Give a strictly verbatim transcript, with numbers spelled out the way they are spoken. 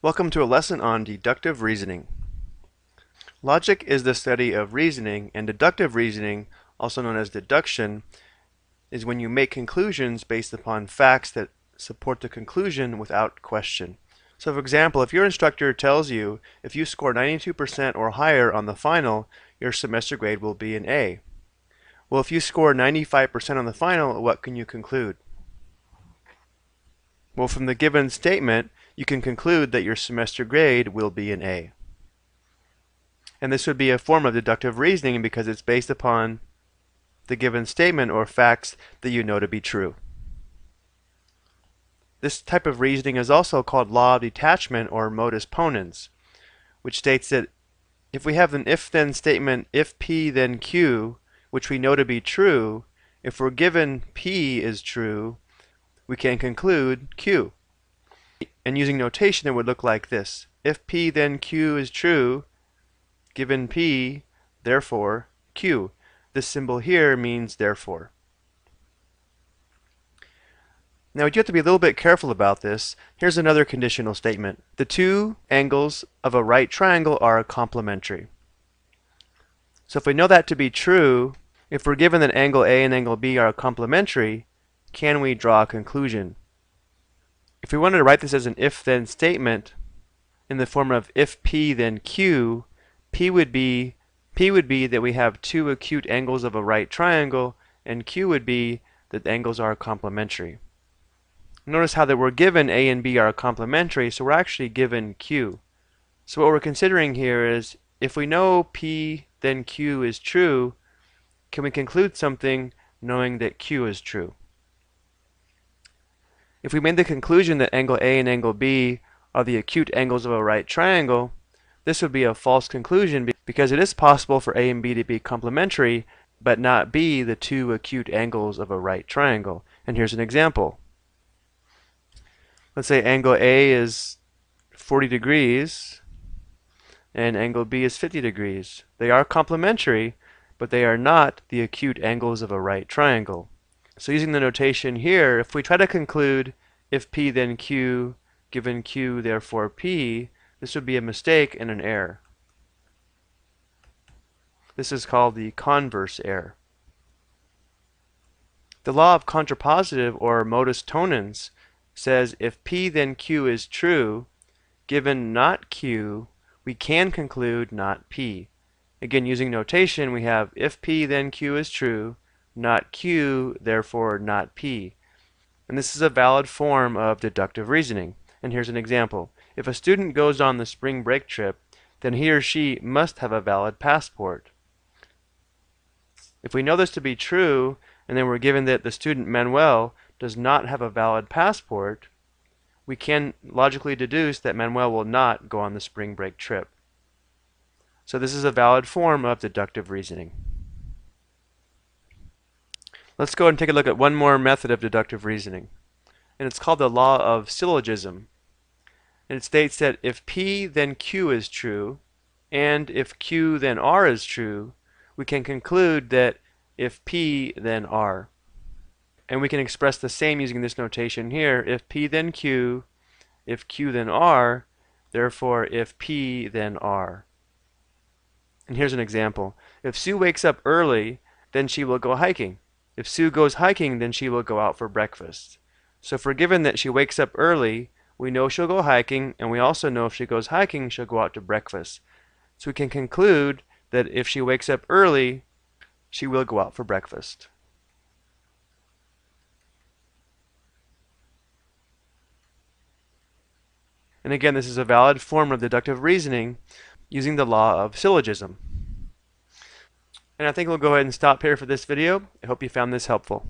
Welcome to a lesson on deductive reasoning. Logic is the study of reasoning, and deductive reasoning, also known as deduction, is when you make conclusions based upon facts that support the conclusion without question. So for example, if your instructor tells you if you score ninety-two percent or higher on the final, your semester grade will be an A. Well, if you score ninety-five percent on the final, what can you conclude? Well, from the given statement, you can conclude that your semester grade will be an A. And this would be a form of deductive reasoning because it's based upon the given statement or facts that you know to be true. This type of reasoning is also called law of detachment or modus ponens, which states that if we have an if-then statement, if P then Q, which we know to be true, if we're given P is true, we can conclude Q. And using notation, it would look like this. If P then Q is true, given P, therefore Q. This symbol here means therefore. Now you have to be a little bit careful about this. Here's another conditional statement. The two angles of a right triangle are complementary. So if we know that to be true, if we're given that angle A and angle B are complementary, can we draw a conclusion? If we wanted to write this as an if-then statement in the form of if P then Q, P would be P would be that we have two acute angles of a right triangle, and Q would be that the angles are complementary. Notice how that we're given A and B are complementary, so we're actually given Q. So what we're considering here is if we know P then Q is true, can we conclude something knowing that Q is true? If we made the conclusion that angle A and angle B are the acute angles of a right triangle, this would be a false conclusion because it is possible for A and B to be complementary but not be the two acute angles of a right triangle. And here's an example. Let's say angle A is forty degrees and angle B is fifty degrees. They are complementary, but they are not the acute angles of a right triangle. So using the notation here, if we try to conclude if P then Q, given Q, therefore P, this would be a mistake and an error. This is called the converse error. The law of contrapositive or modus ponens says if P then Q is true, given not Q, we can conclude not P. Again, using notation, we have if P then Q is true, not Q, therefore not P. And this is a valid form of deductive reasoning. And here's an example. If a student goes on the spring break trip, then he or she must have a valid passport. If we know this to be true, and then we're given that the student Manuel does not have a valid passport, we can logically deduce that Manuel will not go on the spring break trip. So this is a valid form of deductive reasoning. Let's go and take a look at one more method of deductive reasoning, and it's called the law of syllogism. And it states that if P then Q is true, and if Q then R is true, we can conclude that if P then R. And we can express the same using this notation here, if P then Q, if Q then R, therefore if P then R. And here's an example. If Sue wakes up early, then she will go hiking. If Sue goes hiking, then she will go out for breakfast. So if we're given that she wakes up early, we know she'll go hiking, and we also know if she goes hiking, she'll go out to breakfast. So we can conclude that if she wakes up early, she will go out for breakfast. And again, this is a valid form of deductive reasoning using the law of syllogism. And I think we'll go ahead and stop here for this video. I hope you found this helpful.